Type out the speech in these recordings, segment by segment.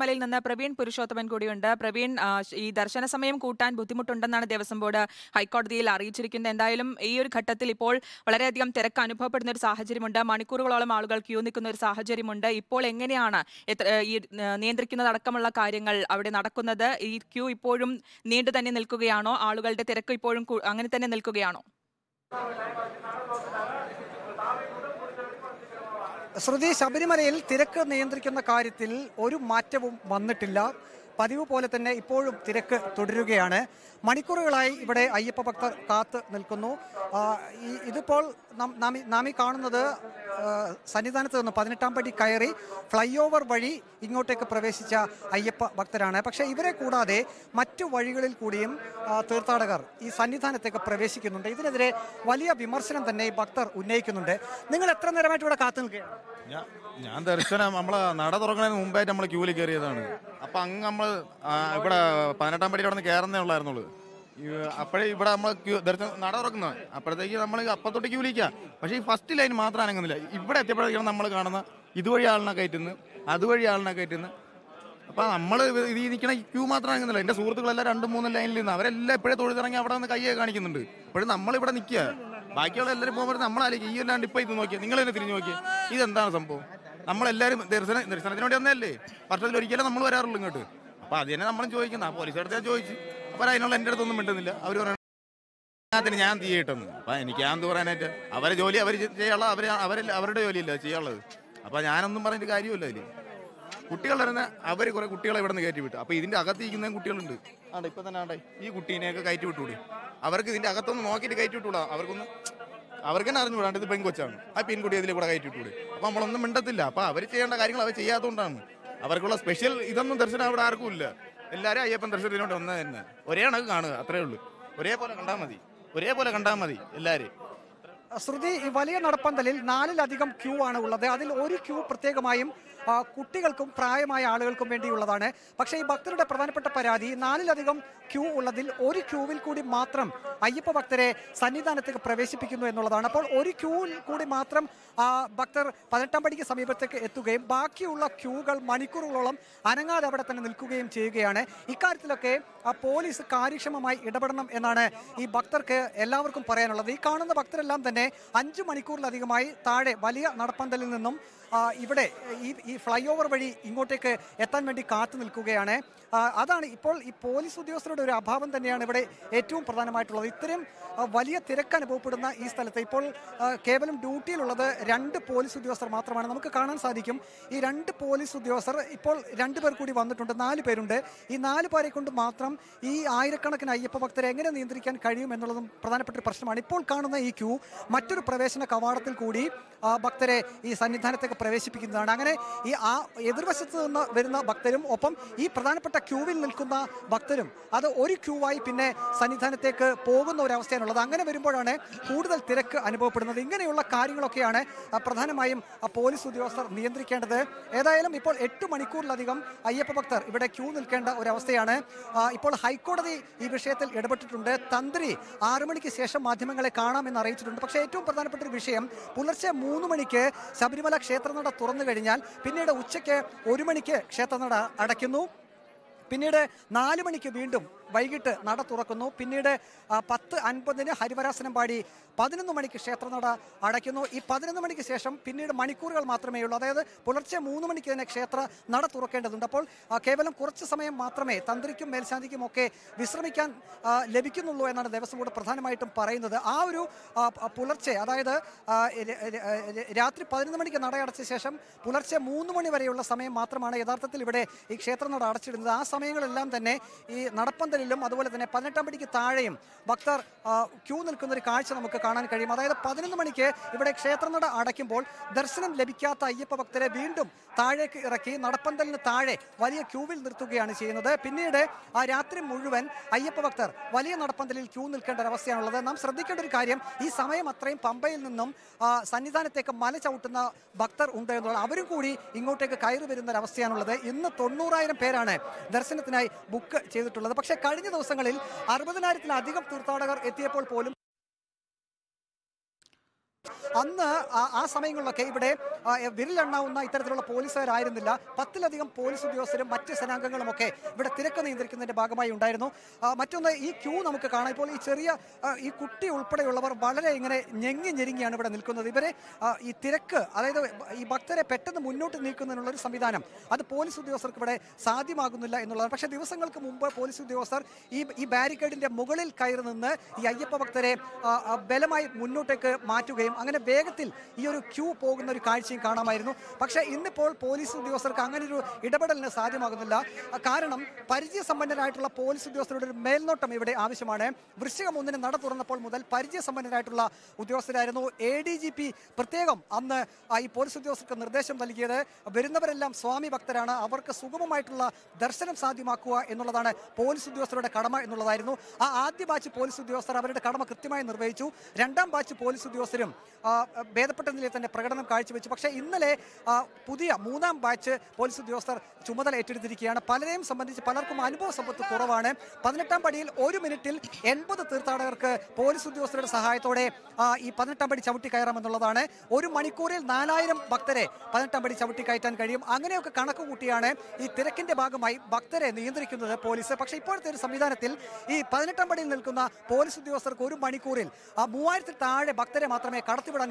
മലയിൽ നിന്ന് പ്രവീൺ പുരുഷോത്തമൻ കൂടിയുണ്ട്. പ്രവീൺ, ഈ ദർശന സമയം കൂട്ടാൻ ബുദ്ധിമുട്ടുണ്ടെന്നാണ് ദേവസ്വം ബോർഡ് ഹൈക്കോടതിയിൽ അറിയിച്ചിരിക്കുന്നത്. എന്തായാലും ഈ ഒരു ഘട്ടത്തിൽ ഇപ്പോൾ വളരെയധികം തിരക്ക് അനുഭവപ്പെടുന്ന ഒരു സാഹചര്യമുണ്ട്. മണിക്കൂറുകളോളം ആളുകൾ ക്യൂ നിൽക്കുന്ന ഒരു സാഹചര്യമുണ്ട്. ഇപ്പോൾ എങ്ങനെയാണ് ഈ നിയന്ത്രിക്കുന്നതടക്കമുള്ള കാര്യങ്ങൾ അവിടെ നടക്കുന്നത്? ഈ ക്യൂ ഇപ്പോഴും നീണ്ടു തന്നെ നിൽക്കുകയാണോ? ആളുകളുടെ തിരക്ക് ഇപ്പോഴും അങ്ങനെ തന്നെ നിൽക്കുകയാണോ? ശ്രുതി, ശബരിമലയിൽ തിരക്ക് നിയന്ത്രിക്കുന്ന കാര്യത്തിൽ ഒരു മാറ്റവും വന്നിട്ടില്ല. പതിവ് പോലെ തന്നെ ഇപ്പോഴും തിരക്ക് തുടരുകയാണ്. മണിക്കൂറുകളായി ഇവിടെ അയ്യപ്പ ഭക്തർ കാത്ത് നിൽക്കുന്നു. ഇതിപ്പോൾ നാം ഈ കാണുന്നത് സന്നിധാനത്ത് നിന്ന് 18-ാം പടി കയറി ഫ്ലൈ ഓവർ വഴി ഇങ്ങോട്ടേക്ക് പ്രവേശിച്ച അയ്യപ്പ ഭക്തരാണ്. പക്ഷേ ഇവരെ കൂടാതെ മറ്റു വഴികളിൽ കൂടിയും തീർത്ഥാടകർ ഈ സന്നിധാനത്തേക്ക് പ്രവേശിക്കുന്നുണ്ട്. ഇതിനെതിരെ വലിയ വിമർശനം തന്നെ ഈ ഭക്തർ ഉന്നയിക്കുന്നുണ്ട്. നിങ്ങൾ എത്ര നേരമായിട്ട് ഇവിടെ കാത്തു നിൽക്കുകയാണ്? ഞാൻ ദർശനം നമ്മളെ നട തുറക്കുന്നതിന് മുമ്പായിട്ട് നമ്മൾ ക്യൂവിൽ കയറിയതാണ്. അപ്പം അങ്ങ് നമ്മൾ ഇവിടെ 18-ാം പടി അവിടെ നിന്ന് കയറുന്നേ ഉള്ളായിരുന്നുള്ളൂ. അപ്പോഴേ ഇവിടെ നമ്മൾ ദർശനം നട തുറക്കുന്നത് അപ്പോഴത്തേക്ക് നമ്മൾ അപ്പത്തോട്ട് ക്യൂവിലിക്കാം. പക്ഷേ ഈ ഫസ്റ്റ് ലൈൻ മാത്രം അനങ്ങുന്നില്ല. ഇവിടെ എത്തിയപ്പോഴേക്കാണ് നമ്മൾ കാണുന്ന ഇതുവഴി ആളിനെ കയറ്റുന്നു, അതുവഴി ആളിനെ കയറ്റുന്നു. അപ്പം നമ്മൾ ഇത് നിൽക്കണ ക്യൂ മാത്രം അനങ്ങുന്നില്ല. എൻ്റെ സുഹൃത്തുക്കളെല്ലാം 2-3 ലൈനിൽ നിന്ന് അവരെല്ലാം എപ്പോഴേ തൊഴുതിറങ്ങി അവിടെ നിന്ന് കൈയ്യെ കാണിക്കുന്നുണ്ട്. ഇപ്പോഴും നമ്മളിവിടെ നിൽക്കുക. ബാക്കിയുള്ള എല്ലാവരും പോകുമ്പോൾ നമ്മളായിരിക്കും ഈ അല്ലാണ്ട് ഇപ്പോൾ ഇത് നോക്കിയാൽ നിങ്ങൾ തന്നെ തിരിഞ്ഞു നോക്കിയാൽ ഇതെന്താണ് സംഭവം? നമ്മളെല്ലാവരും ദർശനത്തിന് വേണ്ടി വന്നതല്ലേ? വർഷത്തിലൊരിക്കലും നമ്മൾ വരാറുള്ളൂ ഇങ്ങോട്ട്. അപ്പോൾ അത് തന്നെ നമ്മളും ചോദിക്കുന്നത്. ആ പോലീസ് അടുത്ത് ഞാൻ ചോദിച്ചു. അപ്പോൾ അതിനുള്ള എൻ്റെ അടുത്തൊന്നും മിണ്ടുന്നില്ല. അവർ പറയണത്തിന് ഞാൻ തീയിട്ടെന്ന്. അപ്പം എനിക്ക് ഞാൻ എന്ത് പറയാനായിട്ട്? അവരെ ജോലി അവർ ചെയ്യാനുള്ള അവരുടെ ജോലിയില്ല ചെയ്യാനുള്ളത്. അപ്പോൾ ഞാനൊന്നും പറഞ്ഞിട്ട് കാര്യമില്ല. അതിൽ കുട്ടികൾ വരുന്ന അവർ കുറേ കുട്ടികളെ ഇവിടെ നിന്ന് കയറ്റി വിട്ടു. അപ്പോൾ ഇതിൻ്റെ അകത്തിരിക്കുന്ന കുട്ടികളുണ്ട്. ആണ്ടെ ഇപ്പം തന്നെ ആണ്ടെ ഈ കുട്ടീനെയൊക്കെ കയറ്റി വിട്ടുകൂടി? അവർക്ക് ഇതിൻ്റെ അകത്തൊന്ന് നോക്കിയിട്ട് കയറ്റി വിട്ടുകൂടാ? അവർക്ക് തന്നെ അറിഞ്ഞുകൂടാണ്ട് ഇത് പെൺകൊച്ചാണ്. ആ പെൺകുട്ടി അതിൽ കൂടെ കയറ്റി വിട്ടുകൂടി? അപ്പം നമ്മളൊന്നും മിണ്ടത്തില്ല. അപ്പോൾ അവർ ചെയ്യേണ്ട കാര്യങ്ങൾ അവർ ചെയ്യാത്തതുകൊണ്ടാണ്. അവർക്കുള്ള സ്പെഷ്യൽ ഇതൊന്നും ദർശനം അവിടെ ആർക്കും ഇല്ല. എല്ലാവരും അയ്യപ്പൻ ദർശനത്തിനോട് വന്നത് തന്നെ. ഒരേ കണക്ക് കാണുക, അത്രേ ഉള്ളൂ. ഒരേപോലെ കണ്ടാൽ മതി എല്ലാവരും. ശ്രുതി, ഈ വലിയ നടപ്പന്തലിൽ 4-ലധികം ക്യൂ ആണ് ഉള്ളത്. അതിൽ ഒരു ക്യൂ പ്രത്യേകമായും കുട്ടികൾക്കും പ്രായമായ ആളുകൾക്കും വേണ്ടിയുള്ളതാണ്. പക്ഷേ ഈ ഭക്തരുടെ പ്രധാനപ്പെട്ട പരാതി 4-ലധികം ക്യൂ ഉള്ളതിൽ ഒരു ക്യൂവിൽ കൂടി മാത്രം അയ്യപ്പ ഭക്തരെ സന്നിധാനത്തേക്ക് പ്രവേശിപ്പിക്കുന്നു എന്നുള്ളതാണ്. അപ്പോൾ ഒരു ക്യൂവിൽ കൂടി മാത്രം ഭക്തർ 18-ാം പടിക്ക് സമീപത്തേക്ക് എത്തുകയും ബാക്കിയുള്ള ക്യൂകൾ മണിക്കൂറുകളോളം അനങ്ങാതെ അവിടെ തന്നെ നിൽക്കുകയും ചെയ്യുകയാണ്. ഇക്കാര്യത്തിലൊക്കെ പോലീസ് കാര്യക്ഷമമായി ഇടപെടണം എന്നാണ് ഈ ഭക്തർക്ക് എല്ലാവർക്കും പറയാനുള്ളത്. ഈ കാണുന്ന ഭക്തരെല്ലാം തന്നെ 5 മണിക്കൂറിലധികമായി താഴെ വലിയ നടപ്പന്തലിൽ നിന്നും ഇവിടെ ഈ ഫ്ലൈ ഓവർ വഴി ഇങ്ങോട്ടേക്ക് എത്താൻ വേണ്ടി കാത്തു നിൽക്കുകയാണ്. അതാണ് ഇപ്പോൾ ഈ പോലീസ് ഉദ്യോഗസ്ഥരുടെ ഒരു അഭാവം തന്നെയാണ് ഇവിടെ ഏറ്റവും പ്രധാനമായിട്ടുള്ളത്. ഇത്തരം വലിയ തിരക്ക് അനുഭവപ്പെടുന്ന ഈ സ്ഥലത്ത് ഇപ്പോൾ കേവലം ഡ്യൂട്ടിയിലുള്ളത് 2 പോലീസ് ഉദ്യോഗസ്ഥർ മാത്രമാണ്. നമുക്ക് കാണാൻ സാധിക്കും ഈ 2 പോലീസ് ഉദ്യോഗസ്ഥർ ഇപ്പോൾ 2 പേർ കൂടി വന്നിട്ടുണ്ട്. 4 പേരുണ്ട്. ഈ 4 പേരെ കൊണ്ട് മാത്രം ഈ ആയിരക്കണക്കിന് അയ്യപ്പ ഭക്തരെ എങ്ങനെ നിയന്ത്രിക്കാൻ കഴിയും എന്നുള്ളതും പ്രധാനപ്പെട്ട ഒരു പ്രശ്നമാണ്. ഇപ്പോൾ കാണുന്ന ഈ ക്യൂ മറ്റൊരു പ്രവേശന കവാടത്തിൽ കൂടി ഭക്തരെ ഈ സന്നിധാനത്തേക്ക് പ്രവേശിപ്പിക്കുന്നതാണ്. അങ്ങനെ ഈ എതിർവശത്ത് നിന്ന് വരുന്ന ഭക്തരും ഒപ്പം ഈ പ്രധാനപ്പെട്ട ക്യൂവിൽ നിൽക്കുന്ന ഭക്തരും അത് ഒരു ക്യൂവായി പിന്നെ സന്നിധാനത്തേക്ക് പോകുന്ന ഒരവസ്ഥയാണുള്ളത്. അങ്ങനെ വരുമ്പോഴാണ് കൂടുതൽ തിരക്ക് അനുഭവപ്പെടുന്നത്. ഇങ്ങനെയുള്ള കാര്യങ്ങളൊക്കെയാണ് പ്രധാനമായും പോലീസ് ഉദ്യോഗസ്ഥർ നിയന്ത്രിക്കേണ്ടത്. ഏതായാലും ഇപ്പോൾ 8 മണിക്കൂറിലധികം അയ്യപ്പ ഭക്തർ ഇവിടെ ക്യൂ നിൽക്കേണ്ട ഒരവസ്ഥയാണ്. ഇപ്പോൾ ഹൈക്കോടതി ഈ വിഷയത്തിൽ ഇടപെട്ടിട്ടുണ്ട്. തന്ത്രി 6 മണിക്ക് ശേഷം മാധ്യമങ്ങളെ കാണാമെന്ന് അറിയിച്ചിട്ടുണ്ട്. പക്ഷേ ഏറ്റവും പ്രധാനപ്പെട്ട ഒരു വിഷയം, പുലർച്ചെ 3 മണിക്ക് ശബരിമല ക്ഷേത്രനട തുറന്നു കഴിഞ്ഞാൽ പിന്നീട് ഉച്ചയ്ക്ക് 1 മണിക്ക് ക്ഷേത്രനട അടയ്ക്കുന്നു. പിന്നീട് 4 മണിക്ക് വീണ്ടും വൈകിട്ട് നട തുറക്കുന്നു. പിന്നീട് 10:50 ഹരിവരാസനം പാടി 11 മണിക്ക് ക്ഷേത്രനട അടയ്ക്കുന്നു. ഈ 11 മണിക്ക് ശേഷം പിന്നീട് മണിക്കൂറുകൾ മാത്രമേ ഉള്ളൂ. അതായത് പുലർച്ചെ 3 മണിക്ക് തന്നെ ക്ഷേത്ര നട തുറക്കേണ്ടതുണ്ട്. അപ്പോൾ കേവലം കുറച്ച് സമയം മാത്രമേ തന്ത്രിക്കും മേൽശാന്തിക്കും ഒക്കെ വിശ്രമിക്കാൻ ലഭിക്കുന്നുള്ളൂ എന്നാണ് ദേവസ്വം ബോർഡ് പ്രധാനമായിട്ടും പറയുന്നത്. ആ ഒരു പുലർച്ചെ, അതായത് രാത്രി 11 മണിക്ക് നട അടച്ച ശേഷം പുലർച്ചെ 3 മണി വരെയുള്ള സമയം മാത്രമാണ് യഥാർത്ഥത്തിൽ ഇവിടെ ഈ ക്ഷേത്രനട അടച്ചിടുന്നത്. ആ സമയങ്ങളെല്ലാം തന്നെ ഈ നടപ്പന്തൽ അതുപോലെ തന്നെ 18-ാം പടിക്ക് താഴെയും ഭക്തർ ക്യൂ നിൽക്കുന്ന ഒരു കാഴ്ച നമുക്ക് കാണാൻ കഴിയും. അതായത് 11 മണിക്ക് ഇവിടെ ക്ഷേത്രനട അടയ്ക്കുമ്പോൾ ദർശനം ലഭിക്കാത്ത അയ്യപ്പ ഭക്തരെ വീണ്ടും താഴേക്ക് ഇറക്കി നടപ്പന്തലിന് താഴെ വലിയ ക്യൂവിൽ നിർത്തുകയാണ് ചെയ്യുന്നത്. പിന്നീട് ആ രാത്രി മുഴുവൻ അയ്യപ്പ ഭക്തർ വലിയ നടപ്പന്തലിൽ ക്യൂ നിൽക്കേണ്ട ഒരവസ്ഥയാണുള്ളത്. നാം ശ്രദ്ധിക്കേണ്ട ഒരു കാര്യം, ഈ സമയം അത്രയും പമ്പയിൽ നിന്നും സന്നിധാനത്തേക്ക് മല ചവിട്ടുന്ന ഭക്തർ ഉണ്ട് എന്നുള്ള, അവരും കൂടി ഇങ്ങോട്ടേക്ക് കയറി വരുന്ന ഒരവസ്ഥയാണുള്ളത്. ഇന്ന് 90,000 പേരാണ് ദർശനത്തിനായി ബുക്ക് ചെയ്തിട്ടുള്ളത്. പക്ഷേ കഴിഞ്ഞ ദിവസങ്ങളിൽ 60,000-ലധികം തീർത്ഥാടകർ എത്തിയപ്പോൾ പോലും അന്ന് ആ സമയങ്ങളിലൊക്കെ ഇവിടെ വിരലെണ്ണാവുന്ന ഇത്തരത്തിലുള്ള പോലീസുകാരായിരുന്നില്ല. 10-ലധികം പോലീസ് ഉദ്യോഗസ്ഥരും മറ്റ് സേനാംഗങ്ങളുമൊക്കെ ഇവിടെ തിരക്ക് നിയന്ത്രിക്കുന്നതിൻ്റെ ഭാഗമായി ഉണ്ടായിരുന്നു. മറ്റൊന്ന്, ഈ ക്യൂ നമുക്ക് കാണാം. ഇപ്പോൾ ഈ ചെറിയ ഈ കുട്ടി ഉൾപ്പെടെയുള്ളവർ വളരെ ഇങ്ങനെ ഞെരുങ്ങിയാണ് ഇവിടെ നിൽക്കുന്നത്. ഇവരെ ഈ തിരക്ക്, അതായത് ഈ ഭക്തരെ പെട്ടെന്ന് മുന്നോട്ട് നീക്കുന്നതിനുള്ളൊരു സംവിധാനം അത് പോലീസ് ഉദ്യോഗസ്ഥർക്ക് ഇവിടെ സാധ്യമാകുന്നില്ല എന്നുള്ളതാണ്. പക്ഷേ ദിവസങ്ങൾക്ക് മുമ്പ് പോലീസ് ഉദ്യോഗസ്ഥർ ഈ ബാരിക്കേഡിൻ്റെ മുകളിൽ കയറി നിന്ന് ഈ അയ്യപ്പ ഭക്തരെ ബലമായി മുന്നോട്ടേക്ക് മാറ്റുകയും അങ്ങനെ വേഗത്തിൽ ഈ ഒരു ക്യൂ പോകുന്ന ഒരു കാഴ്ചയും കാണാമായിരുന്നു. പക്ഷേ ഇന്നിപ്പോൾ പോലീസ് ഉദ്യോഗസ്ഥർക്ക് അങ്ങനൊരു ഇടപെടലിന് സാധ്യമാകുന്നില്ല. കാരണം പരിചയസമ്പന്നരായിട്ടുള്ള പോലീസ് ഉദ്യോഗസ്ഥരുടെ ഒരു മേൽനോട്ടം ഇവിടെ ആവശ്യമാണ്. വൃശ്ചികം 1-ന് നട തുറന്നപ്പോൾ മുതൽ പരിചയസമ്പന്നരായിട്ടുള്ള ഉദ്യോഗസ്ഥരായിരുന്നു. ADGP പ്രത്യേകം അന്ന് ഈ പോലീസ് ഉദ്യോഗസ്ഥർക്ക് നിർദ്ദേശം നൽകിയത് വരുന്നവരെല്ലാം സ്വാമി ഭക്തരാണ്, അവർക്ക് സുഗമമായിട്ടുള്ള ദർശനം സാധ്യമാക്കുക എന്നുള്ളതാണ് പോലീസ് ഉദ്യോഗസ്ഥരുടെ കടമ എന്നുള്ളതായിരുന്നു. ആ ആദ്യ ബാച്ച് പോലീസ് ഉദ്യോഗസ്ഥർ അവരുടെ കടമ കൃത്യമായി നിർവഹിച്ചു. രണ്ടാം ബാച്ച് പോലീസ് ഉദ്യോഗസ്ഥരും ഭേദപ്പെട്ട നിലയിൽ തന്നെ പ്രകടനം കാഴ്ചവെച്ചു. പക്ഷേ ഇന്നലെ പുതിയ മൂന്നാം ബാച്ച് പോലീസ് ഉദ്യോഗസ്ഥർ ചുമതല ഏറ്റെടുത്തിരിക്കുകയാണ്. പലരെയും സംബന്ധിച്ച് പലർക്കും അനുഭവ സമ്പത്ത് കുറവാണ്. 18-ാം പടിയിൽ 1 മിനിറ്റിൽ 80 തീർത്ഥാടകർക്ക് പോലീസ് ഉദ്യോഗസ്ഥരുടെ സഹായത്തോടെ ഈ 18-ാം പടി ചവിട്ടി കയറാമെന്നുള്ളതാണ്. 1 മണിക്കൂറിൽ 4000 ഭക്തരെ 18-ാം പടി ചവിട്ടി കയറ്റാൻ കഴിയും. അങ്ങനെയൊക്കെ കണക്ക് കൂട്ടിയാണ് ഈ തിരക്കിൻ്റെ ഭാഗമായി ഭക്തരെ നിയന്ത്രിക്കുന്നത് പോലീസ്. പക്ഷേ ഇപ്പോഴത്തെ ഒരു സംവിധാനത്തിൽ ഈ 18-ാം പടിയിൽ നിൽക്കുന്ന പോലീസ് ഉദ്യോഗസ്ഥർക്ക് 1 മണിക്കൂറിൽ 3000-ൽ താഴെ ഭക്തരെ മാത്രമേ കടത്തിവിടാൻ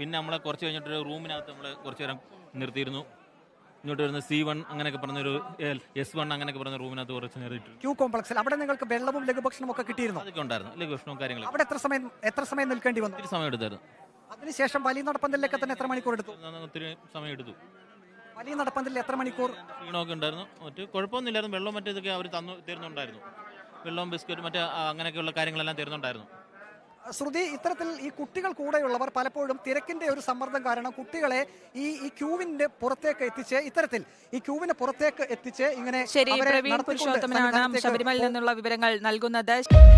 പിന്നെ നമ്മളെ കുറച്ച് കഴിഞ്ഞിട്ട് റൂമിനകത്ത് നമ്മൾ കുറച്ച് നേരം നിർത്തിയിരുന്നു. ഇങ്ങോട്ട് വരുന്ന C1 അങ്ങനെയൊക്കെ പറഞ്ഞൊരു S1 അങ്ങനെയൊക്കെ പറഞ്ഞ റൂമിനകത്ത് കുറച്ച് നേരം ക്യൂ കോംപ്ലക്സിൽ. അവിടെ നിങ്ങൾക്ക് വെള്ളവും ലഘുഭക്ഷണവും ഒക്കെ കിട്ടിയിരുന്നു? അതൊക്കെ ഉണ്ടായിരുന്നു, ലഘുഭക്ഷണവും കാര്യങ്ങളും. അവിടെ എത്ര സമയം നിൽക്കേണ്ടി വന്നു? ഒരു സമയം എടുത്തായിരുന്നു. അതിനുശേഷം വലിയ നടപ്പന്തലിലൊക്കെ തന്നെ എത്ര മണിക്കൂർ എടുത്തു? ഒത്തിരി സമയം എടുത്തു. വലിയ നടപ്പന്തലിൽ എത്ര മണിക്കൂർ? ക്ഷീണമൊക്കെ ഉണ്ടായിരുന്നു. മറ്റു കുഴപ്പമൊന്നുമില്ലായിരുന്നു. വെള്ളം മറ്റേതൊക്കെ അവർ തരുന്നുണ്ടായിരുന്നു. വെള്ളവും ബിസ്ക്കറ്റും മറ്റേ അങ്ങനെയൊക്കെയുള്ള കാര്യങ്ങളെല്ലാം തരുന്നുണ്ടായിരുന്നു. ശ്രുതി, ഇത്തരത്തിൽ ഈ കുട്ടികൾ കൂടെയുള്ളവർ പലപ്പോഴും തിരക്കിൻ്റെ ഒരു സമ്മർദ്ദം കാരണം കുട്ടികളെ ഈ ക്യൂവിൻ്റെ പുറത്തേക്ക് എത്തിച്ച് ഇങ്ങനെ ശബരിമലയിൽ നിന്നുള്ള വിവരങ്ങൾ നൽകുന്നത്.